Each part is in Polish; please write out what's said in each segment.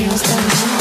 nie ustawię się.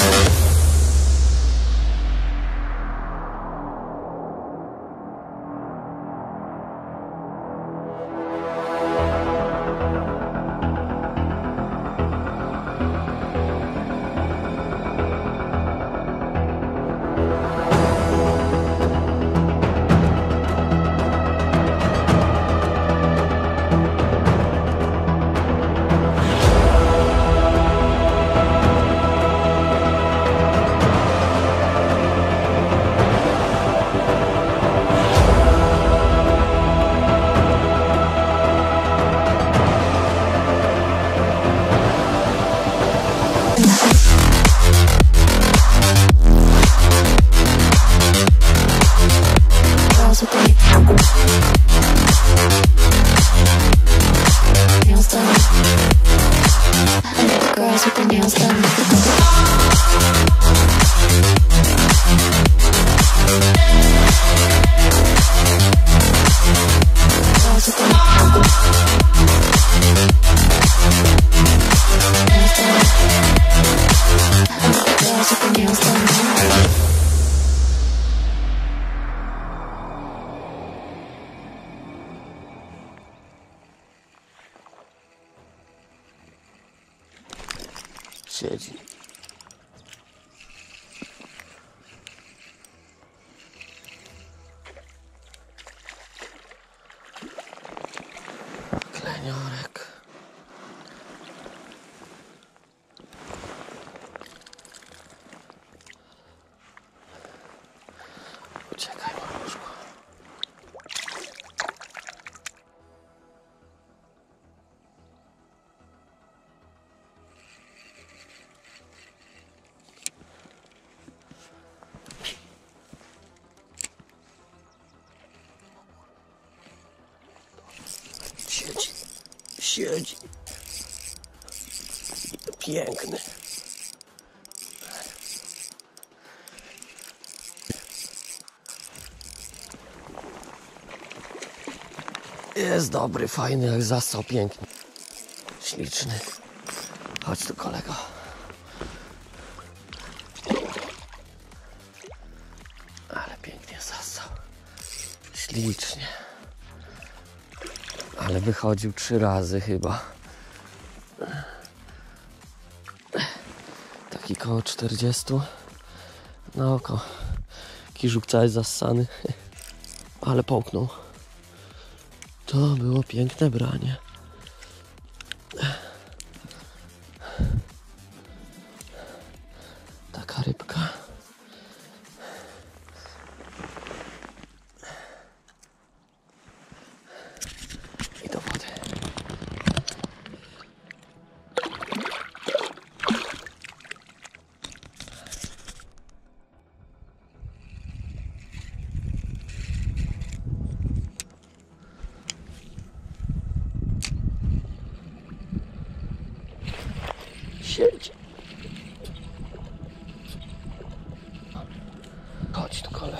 Siedzi. Kleniorek. Uciekaj, maruszko. Siedzi. Piękny. Jest dobry, fajny, jak zastał, piękny. Śliczny. Chodź tu, kolego. Ale pięknie zastał. Ślicznie. Ale wychodził 3 razy chyba. Taki koło 40 na oko. Kiżuk cały zassany. Ale połknął. To było piękne branie. Taka rybka. Chodź tu, kolego.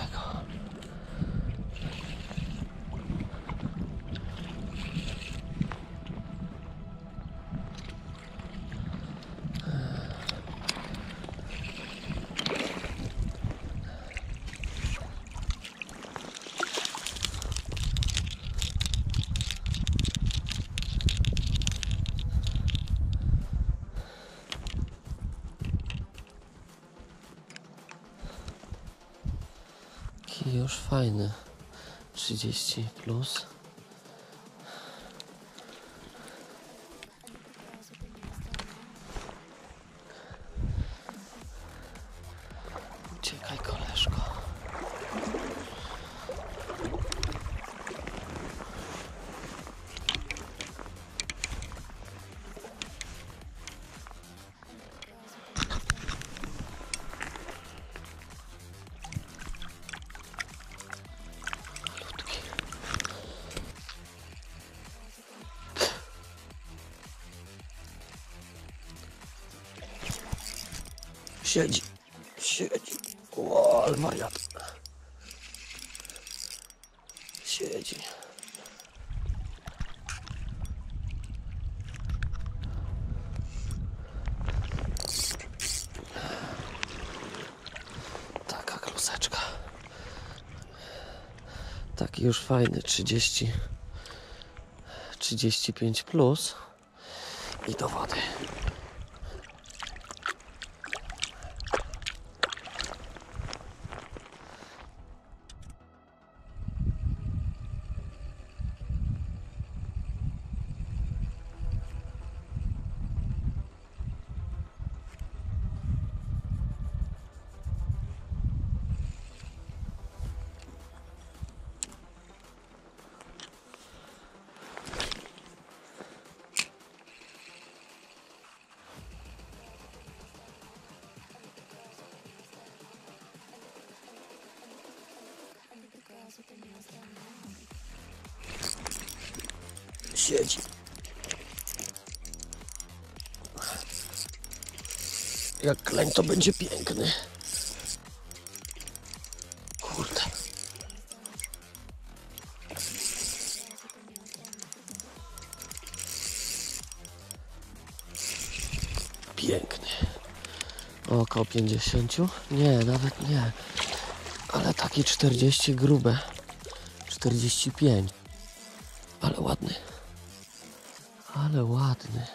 Już fajny, 30+. Uciekaj, koleżko. Siedzi, siedzi, o, ale wariat. Siedzi. Taki już fajny 35 plus i do wody. Siedzi. Jak kleń to będzie piękny. Kurde. Piękny. Około 50? Nie, nawet nie. Ale takie 40 grube. 45. Ale ładny. Ale ładny.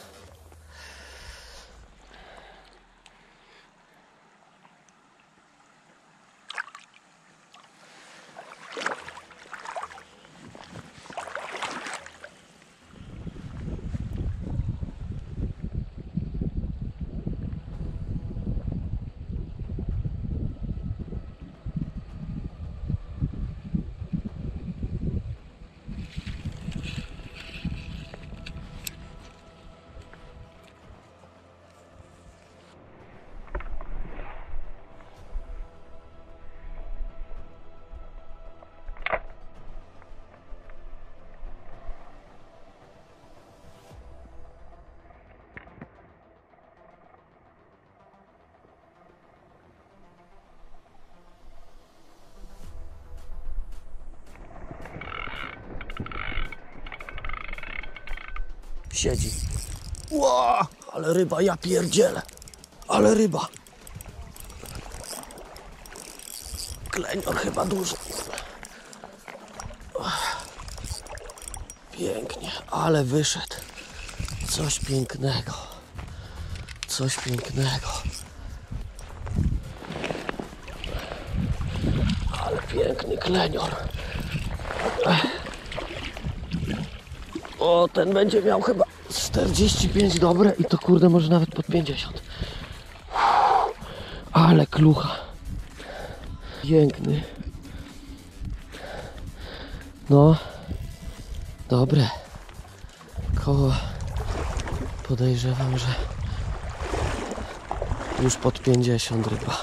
Siedzi. Ła, ale ryba, ja pierdzielę. Ale ryba. Klenior chyba duży. Pięknie, ale wyszedł. Coś pięknego. Coś pięknego. Ale piękny klenior. O, ten będzie miał chyba 45 dobre i to kurde może nawet pod 50. Ale klucha. Piękny. No. Dobre. Koło. Podejrzewam, że już pod 50 ryba.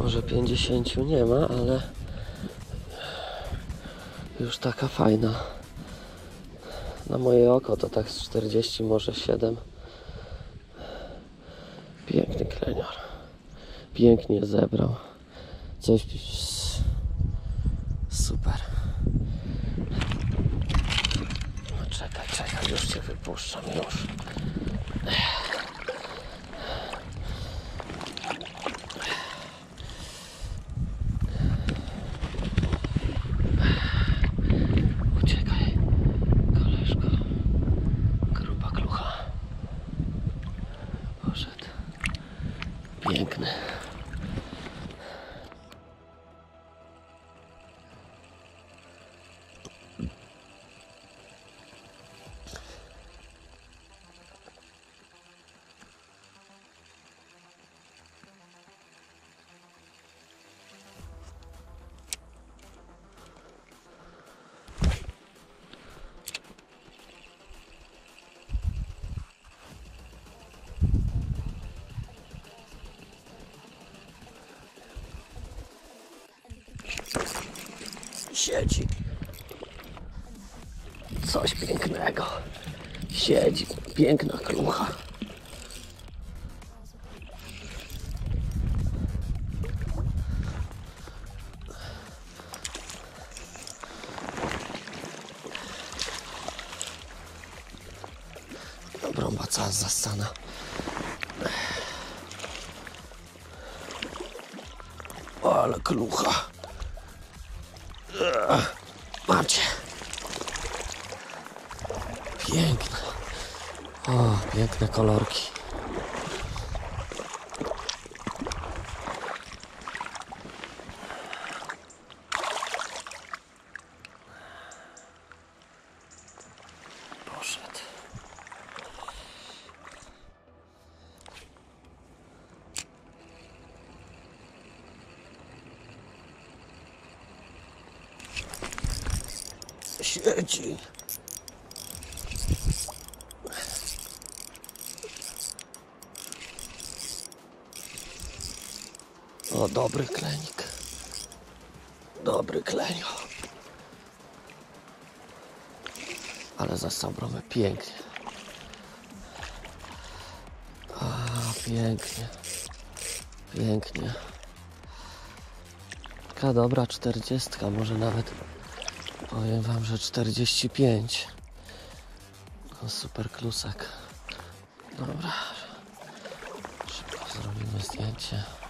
Może 50 nie ma, ale już taka fajna. Na moje oko to tak z 40, może 7. Piękny klenior. Pięknie zebrał. Coś super. No czekaj, już cię wypuszczam, już. ciężko. Gruba klucha. Poszedł. Piękny. Siedzi. Coś pięknego. Siedzi. Piękna klucha. Bromba cała zassana. Ale klucha. Mam cię. Piękne. O, piękne kolorki. Poszedł. Siedzi. O, dobry klenik. Dobry klenio. Ale zastał bromę pięknie. A, pięknie. Pięknie. Taka dobra 40, może nawet. Powiem wam, że 45. No, super klusek. Dobra. Szybko zrobimy zdjęcie.